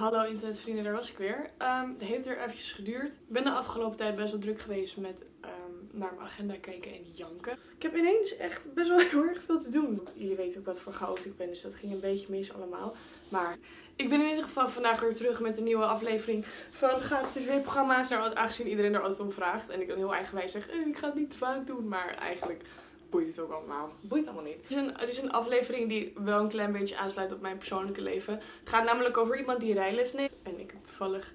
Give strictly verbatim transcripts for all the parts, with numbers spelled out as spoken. hallo internetvrienden, daar was ik weer. Um, het heeft weer eventjes geduurd. Ik ben de afgelopen tijd best wel druk geweest met um, naar mijn agenda kijken en janken. Ik heb ineens echt best wel heel erg veel te doen. Jullie weten ook wat voor chaot ik ben, dus dat ging een beetje mis allemaal. Maar ik ben in ieder geval vandaag weer terug met een nieuwe aflevering van GARE T V Programma's. Aangezien iedereen er altijd om vraagt en ik dan heel eigenwijs zeg, eh, ik ga het niet te vaak doen, maar eigenlijk... boeit het ook allemaal. Boeit allemaal niet. Het is, een, het is een aflevering die wel een klein beetje aansluit op mijn persoonlijke leven. Het gaat namelijk over iemand die rijles neemt. En ik heb toevallig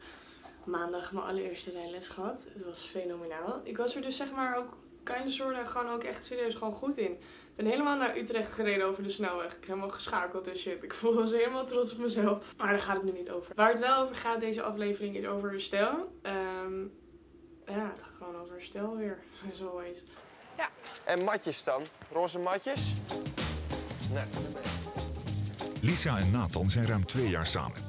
maandag mijn allereerste rijles gehad. Het was fenomenaal. Ik was er dus zeg maar ook keine soorten gewoon ook echt serieus gewoon goed in. Ik ben helemaal naar Utrecht gereden over de snelweg. Ik heb helemaal geschakeld en shit. Ik voelde me helemaal trots op mezelf. Maar daar gaat het nu niet over. Waar het wel over gaat deze aflevering is over herstel. Um, ja, het gaat gewoon over herstel weer. As always. Ja. En matjes dan? Roze matjes? Nee. Lisa en Nathan zijn ruim twee jaar samen.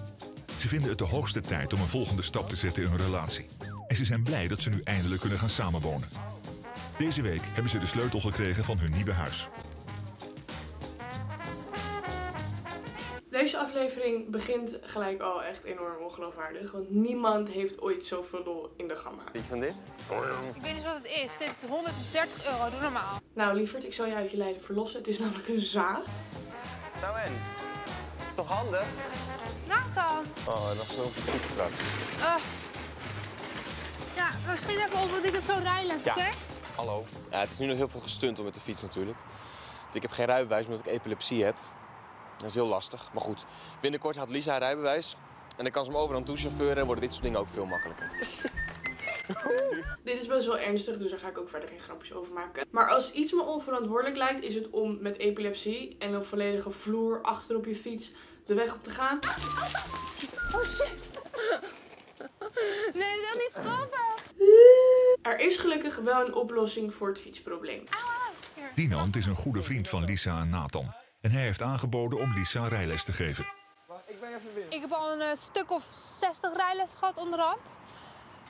Ze vinden het de hoogste tijd om een volgende stap te zetten in hun relatie. En ze zijn blij dat ze nu eindelijk kunnen gaan samenwonen. Deze week hebben ze de sleutel gekregen van hun nieuwe huis. Deze aflevering begint gelijk al echt enorm ongeloofwaardig, want niemand heeft ooit zoveel lol in de gamma. Weet je van dit? Ik weet niet wat het is. Het is honderddertig euro. Doe normaal. Nou lieverd, ik zal je uit je lijden verlossen. Het is namelijk een zaag. Nou en? Is toch handig? Nou dan. Oh, nog zo'n fietsstraat. Uh, ja, maar schiet even op, want ik heb zo'n rijles, ja. Oké? Okay? Hallo. Ja, het is nu nog heel veel gestunt om met de fiets natuurlijk. Want ik heb geen rijbewijs omdat ik epilepsie heb. Dat is heel lastig, maar goed. Binnenkort had Lisa haar rijbewijs en dan kan ze hem overal toe chauffeuren en worden dit soort dingen ook veel makkelijker. Shit. Dit is best wel ernstig, dus daar ga ik ook verder geen grapjes over maken. Maar als iets me onverantwoordelijk lijkt, is het om met epilepsie en op volledige vloer achter op je fiets de weg op te gaan. Oh shit. Nee, dat is niet grappig. Er is gelukkig wel een oplossing voor het fietsprobleem. Dinant is een goede vriend van Lisa en Nathan. En hij heeft aangeboden om Lisa rijles te geven. Ik ben even weer. Ik heb al een uh, stuk of zestig rijles gehad onderhand.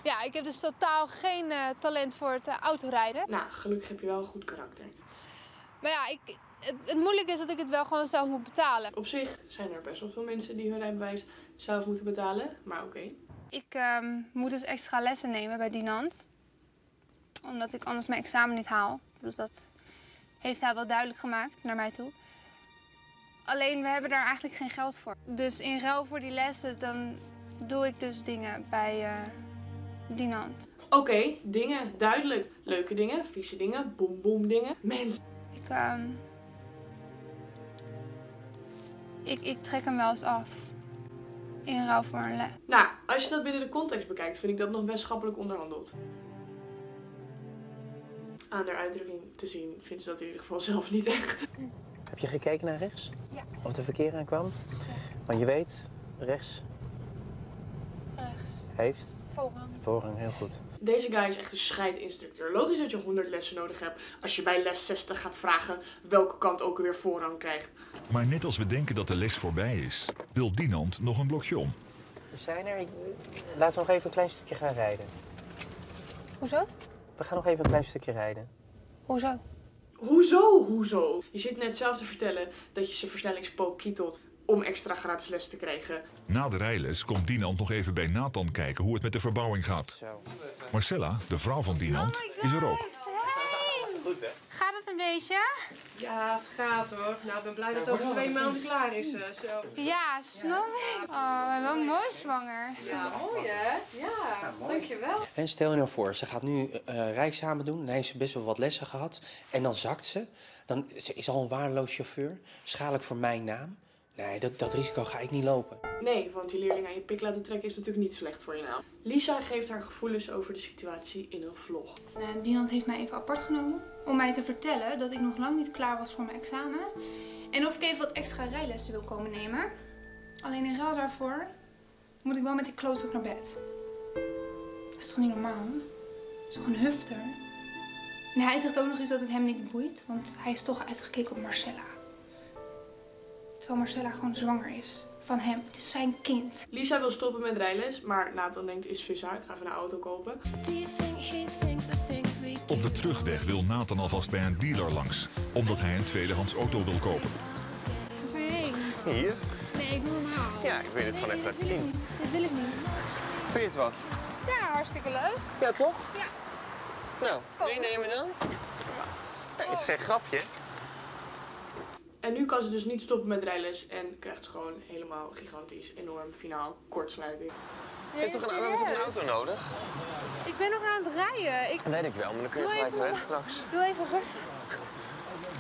Ja, ik heb dus totaal geen uh, talent voor het uh, autorijden. Nou, gelukkig heb je wel een goed karakter. Maar ja, ik, het, het moeilijke is dat ik het wel gewoon zelf moet betalen. Op zich zijn er best wel veel mensen die hun rijbewijs zelf moeten betalen, maar oké. Okay. Ik uh, moet dus extra lessen nemen bij Dinant. Omdat ik anders mijn examen niet haal. Dus dat heeft hij wel duidelijk gemaakt naar mij toe. Alleen, we hebben daar eigenlijk geen geld voor. Dus in ruil voor die lessen, dan doe ik dus dingen bij uh, Dinant. Oké, okay, dingen, duidelijk. Leuke dingen, vieze dingen, boom-boom dingen. Mens. Ik, uh, ik, ik trek hem wel eens af. In ruil voor een les. Nou, als je dat binnen de context bekijkt, vind ik dat nog best schappelijk onderhandeld. Aan haar uitdrukking te zien, vindt ze dat in ieder geval zelf niet echt. Heb je gekeken naar rechts? Ja. Of de verkeer aankwam? Ja. Want je weet, rechts... Rechts. Heeft? Voorrang. Voorrang, heel goed. Deze guy is echt een scheidinstructeur. Logisch dat je honderd lessen nodig hebt als je bij les zestig gaat vragen welke kant ook weer voorrang krijgt. Maar net als we denken dat de les voorbij is, wil Dinant nog een blokje om. We zijn er. Ik... Laten we nog even een klein stukje gaan rijden. Hoezo? We gaan nog even een klein stukje rijden. Hoezo? Hoezo, hoezo? Je zit net zelf te vertellen dat je zijn versnellingspook kietelt om extra gratis les te krijgen. Na de rijles komt Dinant nog even bij Nathan kijken hoe het met de verbouwing gaat. Zo. Marcella, de vrouw van Dinant, oh is er ook. Hey. Goed, hè? Gaat het een beetje? Ja, het gaat hoor. Nou, ik ben blij dat het over twee maanden klaar is. Zo. Ja, snap ik. Oh, wel mooi zwanger. Ja, mooi hè? Ja, dankjewel. En stel je nou voor, ze gaat nu uh, rijexamen doen. Dan heeft ze best wel wat lessen gehad. En dan zakt ze. Dan ze is al een waardeloos chauffeur. Schadelijk voor mijn naam. Nee, dat, dat risico ga ik niet lopen. Nee, want die leerling aan je pik laten trekken is natuurlijk niet slecht voor je naam. Lisa geeft haar gevoelens over de situatie in een vlog. Uh, Dinant heeft mij even apart genomen om mij te vertellen dat ik nog lang niet klaar was voor mijn examen. En of ik even wat extra rijlessen wil komen nemen. Alleen in ruil daarvoor moet ik wel met die klootzak naar bed. Dat is toch niet normaal? Dat is toch een hufter? En hij zegt ook nog eens dat het hem niet boeit, want hij is toch uitgekeken op Marcella. Terwijl Marcella gewoon zwanger is van hem. Het is zijn kind. Lisa wil stoppen met rijles, maar Nathan denkt is visa, ik ga even een auto kopen. Op de terugweg wil Nathan alvast bij een dealer langs, omdat hij een tweedehands auto wil kopen. Hey. Hier? Nee. Nee, ik doe normaal. Ja, ik wil het gewoon even laten zien. Dit wil ik niet. Vind je het wat? Ja, hartstikke leuk. Ja, toch? Ja. Nou, meenemen dan? Dat is geen grapje. En nu kan ze dus niet stoppen met rijles en krijgt ze gewoon helemaal gigantisch enorm finaal kortsluiting. We hebben toch een auto nodig? Ik ben nog aan het rijden. Ik... Dat weet ik wel, maar dan kun je gelijk naar rechts straks. Doe even rustig.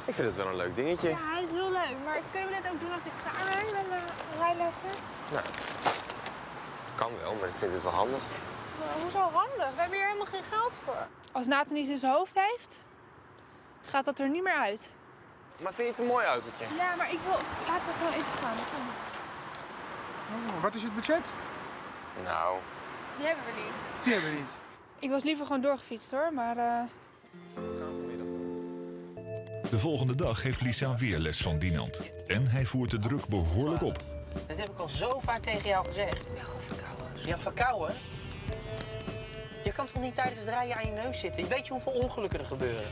Ik vind het wel een leuk dingetje. Ja, hij is heel leuk. Maar kunnen we dit ook doen als ik klaar ben met mijn rijlessen? Nou, kan wel, maar ik vind het wel handig. Maar hoezo handig? We hebben hier helemaal geen geld voor. Als Nathan iets in zijn hoofd heeft, gaat dat er niet meer uit. Maar vind je het een mooi autootje? Ja, maar ik wil... Laten we gewoon even gaan. Oh, wat is het budget? Nou... Die hebben we niet. Die hebben we niet. Ik was liever gewoon doorgefietst, hoor, maar... Uh... De volgende dag heeft Lisa weer les van Dinant. En hij voert de druk behoorlijk op. Dat heb ik al zo vaak tegen jou gezegd. Ja, gewoon verkouden. Ja, verkouden? Je kan toch niet tijdens het rijden aan je neus zitten? Je weet je hoeveel ongelukken er gebeuren?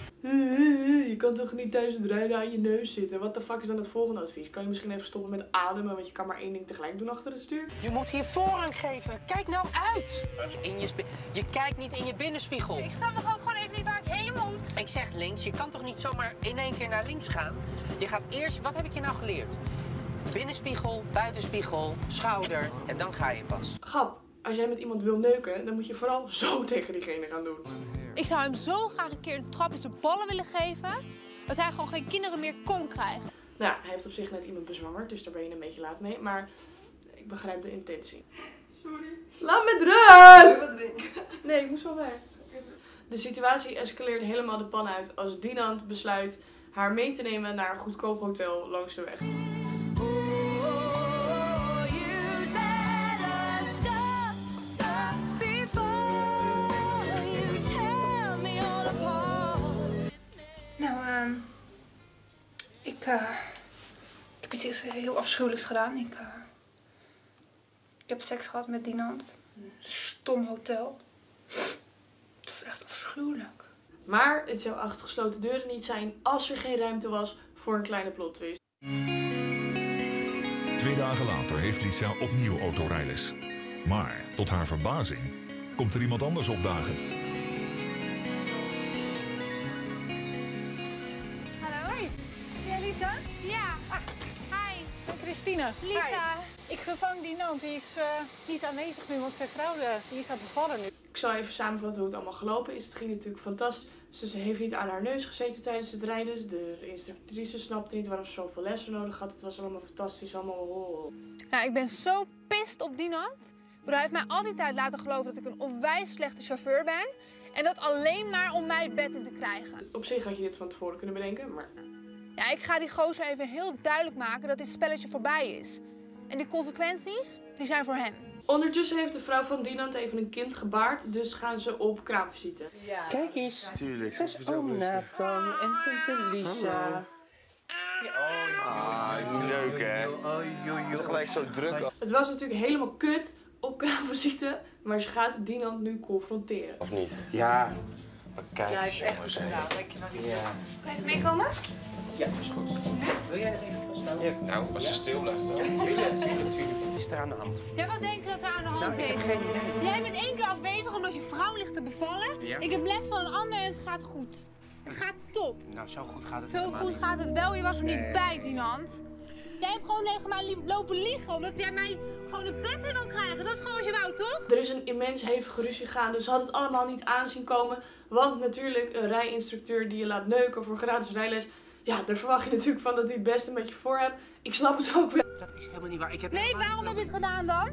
Je kan toch niet tijdens het rijden aan je neus zitten? Wat de fuck is dan het volgende advies? Kan je misschien even stoppen met ademen, want je kan maar één ding tegelijk doen achter het stuur? Je moet hier voorrang geven. Kijk nou uit! In je je kijkt niet in je binnenspiegel. Ik snap toch ook gewoon even niet waar ik heen moet? Ik zeg links. Je kan toch niet zomaar in één keer naar links gaan? Je gaat eerst... Wat heb ik je nou geleerd? Binnenspiegel, buitenspiegel, schouder en dan ga je pas. Grap. Als jij met iemand wil neuken, dan moet je vooral zo tegen diegene gaan doen. Ik zou hem zo graag een keer een trap in zijn ballen willen geven... dat hij gewoon geen kinderen meer kon krijgen. Nou ja, hij heeft op zich net iemand bezwangerd, dus daar ben je een beetje laat mee. Maar ik begrijp de intentie. Sorry. Laat me rust! Ik wil drinken. Nee, ik moest wel weg. De situatie escaleert helemaal de pan uit als Dinant besluit... haar mee te nemen naar een goedkoop hotel langs de weg. Ik, uh, ik heb iets heel afschuwelijks gedaan. Ik, uh, ik heb seks gehad met Dinant. Een stom hotel. Dat is echt afschuwelijk. Maar het zou achter gesloten deuren niet zijn als er geen ruimte was voor een kleine plot twist. Twee dagen later heeft Lisa opnieuw autorijles. Maar tot haar verbazing komt er iemand anders opdagen. Lisa? Ja. Ah. Hi. En Christine. Lisa. Hi. Ik vervang Dinant. Die is uh, niet aanwezig nu, want zijn vrouw uh, die is aan het bevallen nu. Ik zal even samenvatten hoe het allemaal gelopen is. Het ging natuurlijk fantastisch. Dus ze heeft niet aan haar neus gezeten tijdens het rijden. De instructrice snapte niet waarom ze zoveel lessen nodig had. Het was allemaal fantastisch. Allemaal oh. Ja, ik ben zo pissed op Dinant. Hij heeft mij al die tijd laten geloven dat ik een onwijs slechte chauffeur ben. En dat alleen maar om mij het bed in te krijgen. Op zich had je dit van tevoren kunnen bedenken, maar... Ja, ik ga die gozer even heel duidelijk maken dat dit spelletje voorbij is. En die consequenties, die zijn voor hem. Ondertussen heeft de vrouw van Dinant even een kind gebaard, dus gaan ze op kraamvisite. Ja. Kijk eens. Ja. Tuurlijk, ze is zo rustig. Ah. En tante Lisa. Ah, leuk hè. Het is gelijk zo druk. Het was natuurlijk helemaal kut op kraamvisite, maar ze gaat Dinant nu confronteren. Of niet? Ja. Maar kijk ja, eens, jongens. Ja, echt gedaan. Kan je even meekomen? Ja, dat is goed. Wil jij er even vasthouden? Ja, nou, als je stil blijft wel. Natuurlijk, natuurlijk. Wat is er aan de hand? Ja, wat denk je dat er aan de hand nou, is? Geen idee. Jij bent één keer afwezig omdat je vrouw ligt te bevallen. Ja. Ik heb les van een ander en het gaat goed. Het gaat top. Nou, zo goed gaat het wel. Zo goed niet. Gaat het wel. Je was er niet nee. bij, Dinant. Jij hebt gewoon tegen mij lopen liegen, omdat jij mij gewoon de pet in wil krijgen. Dat is gewoon wat je wou, toch? Er is een immens hevige ruzie gegaan, dus had het allemaal niet aanzien komen. Want natuurlijk, een rijinstructeur die je laat neuken voor gratis rijles... Ja, daar verwacht je natuurlijk van dat hij het beste met je voor hebt. Ik snap het ook wel. Dat is helemaal niet waar. Ik heb nee, waarom heb je het gedaan dan?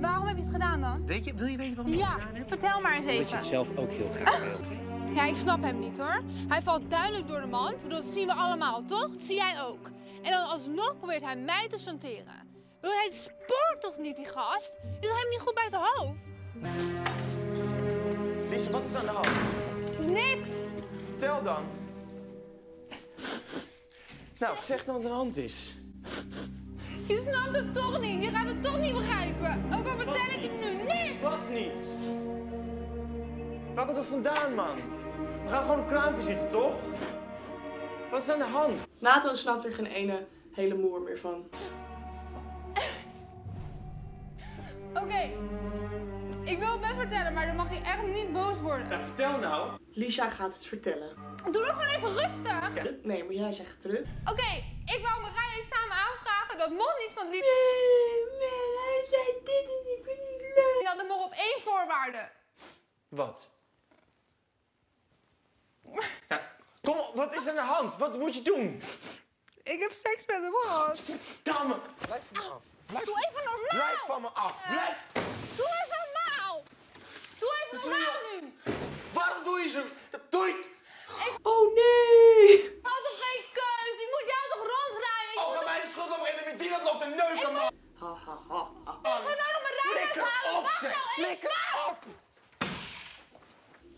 Waarom heb je het gedaan dan? Weet je, wil je weten waarom je ja, het gedaan hebt? Vertel maar eens even. Omdat je het zelf ook heel graag wilt weten. Ja, ik snap hem niet hoor. Hij valt duidelijk door de mand. Ik bedoel, dat zien we allemaal, toch? Dat zie jij ook. En dan alsnog probeert hij mij te chanteren. Ik bedoel, hij spoort toch niet, die gast? Je doet hem niet goed bij zijn hoofd. Lisa, wat is aan de hand? Niks. Vertel dan. Nou, zeg dan wat er aan de hand is. Je snapt het toch niet. Je gaat het toch niet begrijpen. Ook al vertel ik het nu niet. Wat niet? Waar komt dat vandaan, man? We gaan gewoon op kraamvisite, toch? Wat is aan de hand? Nathan snapt er geen ene hele moer meer van. Oké, okay. Ik wil het best vertellen, maar dan mag je echt niet boos worden. Nou, vertel nou. Lisa gaat het vertellen. Doe nog gewoon even rustig. Ja. Nee, maar jij zegt het terug. Oké, okay, ik wou Marije examen aanvragen, dat mocht niet van die... Nee, nee, hij zei dit en ik vind het niet leuk. Die hadden maar op één voorwaarde. Wat? Nou, kom op, wat is er aan de hand? Wat moet je doen? Ik heb seks met een hond. Verdamme. Blijf van me af. Blijf, doe even normaal. Blijf van me af. Uh, Blijf. Doe even normaal. Doe even dat normaal doe nu. Waarom doe je zo? Dat doe je... Ik... Oh nee. Ik had toch geen keus. Ik moet jou toch rondrijden. Ik oh, ga mij de schuld lopen. En met Dinant loopt de neuken, man. Ha, ha, ha, ha. Ik ga nou nog mijn rijbewijs halen. Wacht nou even. Flikker op.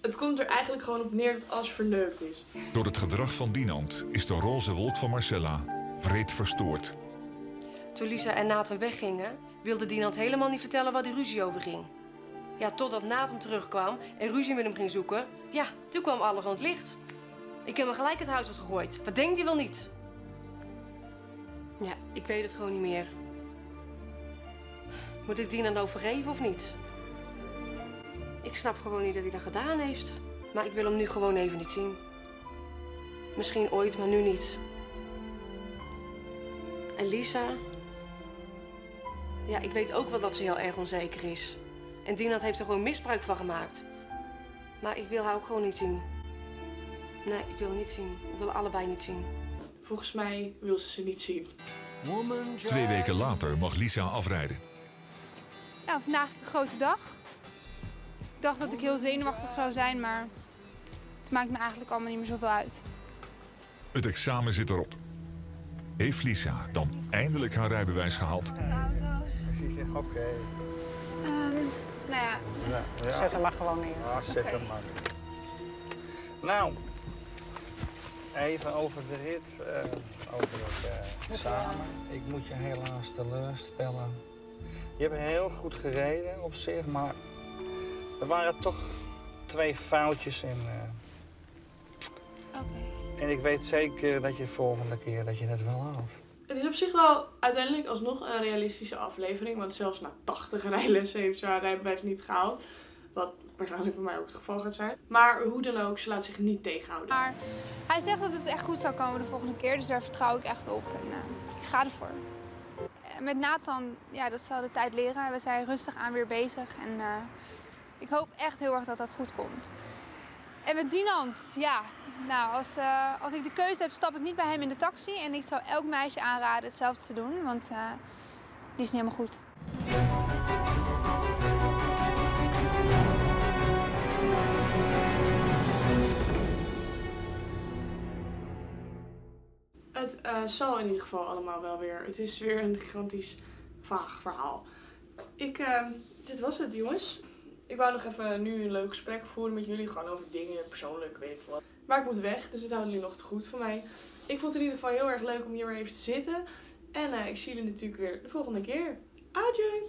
Het komt er eigenlijk gewoon op neer dat alles verneukt is. Door het gedrag van Dinant is de roze wolk van Marcella wreed verstoord. Toen Lisa en Nathan weggingen, wilde Dinant helemaal niet vertellen waar die ruzie over ging. Ja, totdat Nathan terugkwam en ruzie met hem ging zoeken, ja, toen kwam alles aan het licht. Ik heb hem gelijk het huis uitgegooid. Wat denkt hij wel niet? Ja, ik weet het gewoon niet meer. Moet ik Dinant nou vergeven of niet? Ik snap gewoon niet dat hij dat gedaan heeft. Maar ik wil hem nu gewoon even niet zien. Misschien ooit, maar nu niet. En Lisa... Ja, ik weet ook wel dat ze heel erg onzeker is. En Dinant heeft er gewoon misbruik van gemaakt. Maar ik wil haar ook gewoon niet zien. Nee, ik wil niet zien. Ik wil allebei niet zien. Volgens mij wil ze ze niet zien. Twee weken later mag Lisa afrijden. Nou, vandaag is de grote dag. Ik dacht dat ik heel zenuwachtig zou zijn, maar het maakt me eigenlijk allemaal niet meer zoveel uit. Het examen zit erop. Heeft Lisa dan eindelijk haar rijbewijs gehaald? Precies, oké. Okay. Um, nou ja. Ja, ja, zet hem maar gewoon neer. Ja, zet okay. hem maar. Nou, even over de rit, uh, over het uh, examen. Ik moet je helaas teleurstellen. Je hebt heel goed gereden op zich, maar... Er waren toch twee foutjes in. Uh... Oké. Okay. En ik weet zeker dat je de volgende keer dat je het wel haalt. Het is op zich wel uiteindelijk alsnog een realistische aflevering. Want zelfs na tachtig rijlessen heeft ze haar rijbewijs niet gehaald. Wat waarschijnlijk bij mij ook het geval gaat zijn. Maar hoe dan ook, ze laat zich niet tegenhouden. Maar hij zegt dat het echt goed zou komen de volgende keer. Dus daar vertrouw ik echt op. En uh, ik ga ervoor. Met Nathan, ja, dat zal de tijd leren. We zijn rustig aan weer bezig. En... Uh... Ik hoop echt heel erg dat dat goed komt. En met Dinant, ja. Nou, als, uh, als ik de keuze heb, stap ik niet bij hem in de taxi. En ik zou elk meisje aanraden hetzelfde te doen, want uh, die is niet helemaal goed. Het uh, zal in ieder geval allemaal wel weer. Het is weer een gigantisch vaag verhaal. Ik, uh, dit was het, jongens. Ik wou nog even nu een leuk gesprek voeren met jullie. Gewoon over dingen, persoonlijk, weet ik veel wat. Maar ik moet weg, dus het houden jullie nog te goed voor mij. Ik vond het in ieder geval heel erg leuk om hier weer even te zitten. En uh, ik zie jullie natuurlijk weer de volgende keer. Adieu!